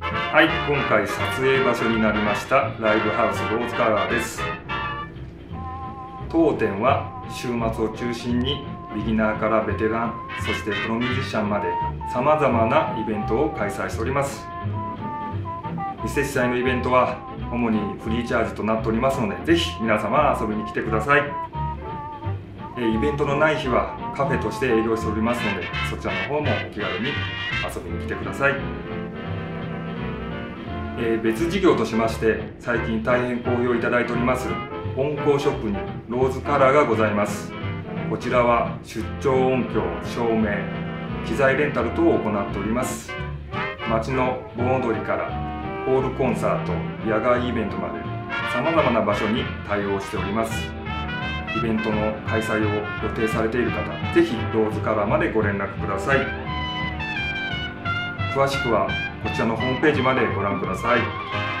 はい、今回撮影場所になりましたライブハウスローズカラーです。当店は週末を中心にビギナーからベテラン、そしてプロミュージシャンまでさまざまなイベントを開催しております。店主催のイベントは主にフリーチャージとなっておりますので、ぜひ皆様遊びに来てください。イベントのない日はカフェとして営業しておりますので、そちらの方もお気軽に遊びに来てください。別事業としまして、最近大変好評いただいております音響ショップにローズカラーがございます。こちらは出張音響、照明、機材レンタル等を行っております。街の盆踊りからホールコンサート、野外イベントまでさまざまな場所に対応しております。イベントの開催を予定されている方、ぜひローズカラーまでご連絡ください。詳しくはこちらのホームページまでご覧ください。